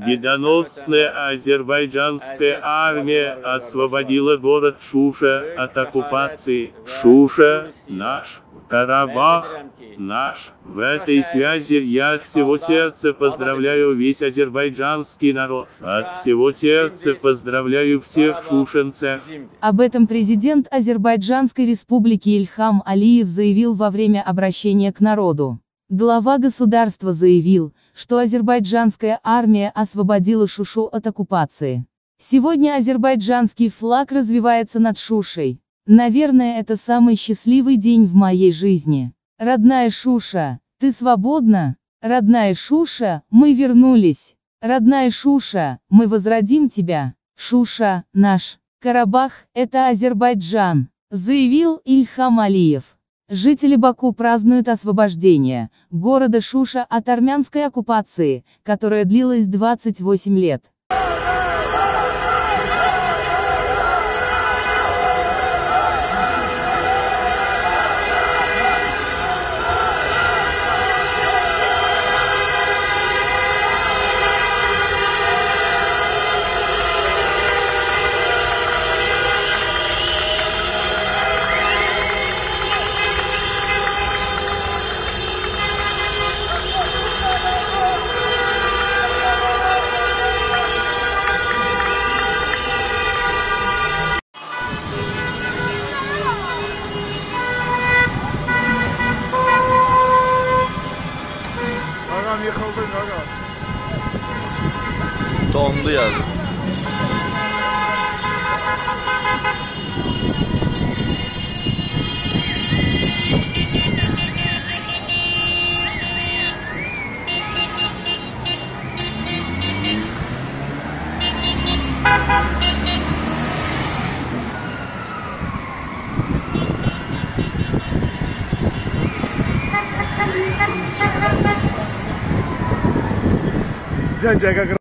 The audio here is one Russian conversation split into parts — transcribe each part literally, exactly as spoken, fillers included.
Победоносная азербайджанская армия освободила город Шуша от оккупации. Шуша наш, Карабах наш. В этой связи я от всего сердца поздравляю весь азербайджанский народ. От всего сердца поздравляю всех шушенцев. Об этом президент Азербайджанской Республики Ильхам Алиев заявил во время обращения к народу. Глава государства заявил, что азербайджанская армия освободила Шушу от оккупации. Сегодня азербайджанский флаг развивается над Шушей. Наверное, это самый счастливый день в моей жизни. Родная Шуша, ты свободна? Родная Шуша, мы вернулись. Родная Шуша, мы возродим тебя. Шуша, наш. Карабах, это Азербайджан, заявил Ильхам Алиев. Жители Баку празднуют освобождение города Шуша от армянской оккупации, которая длилась двадцать восемь лет. Dondu yani. Дядя как раз.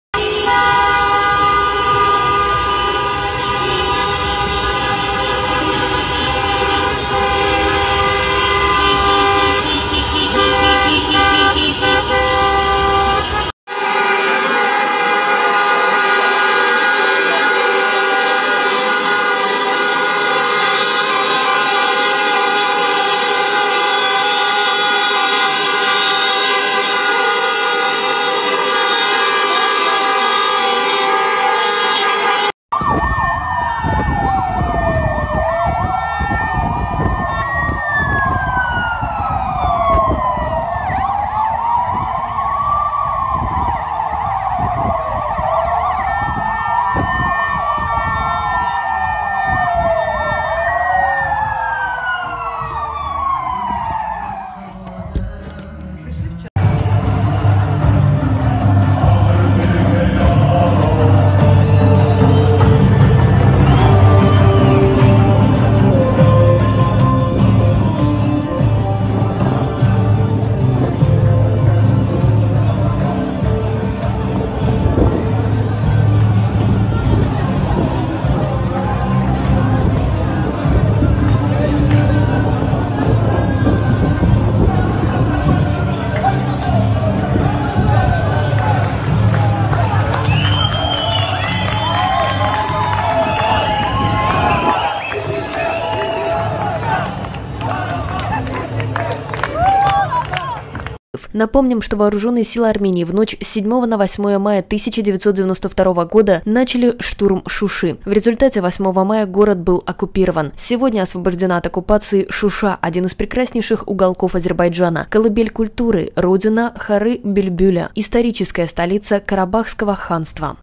Напомним, что вооруженные силы Армении в ночь с седьмого на восьмое мая тысяча девятьсот девяносто второго года начали штурм Шуши. В результате восьмого мая город был оккупирован. Сегодня освобождена от оккупации Шуша, один из прекраснейших уголков Азербайджана, колыбель культуры, родина Хары-Бельбюля, историческая столица Карабахского ханства.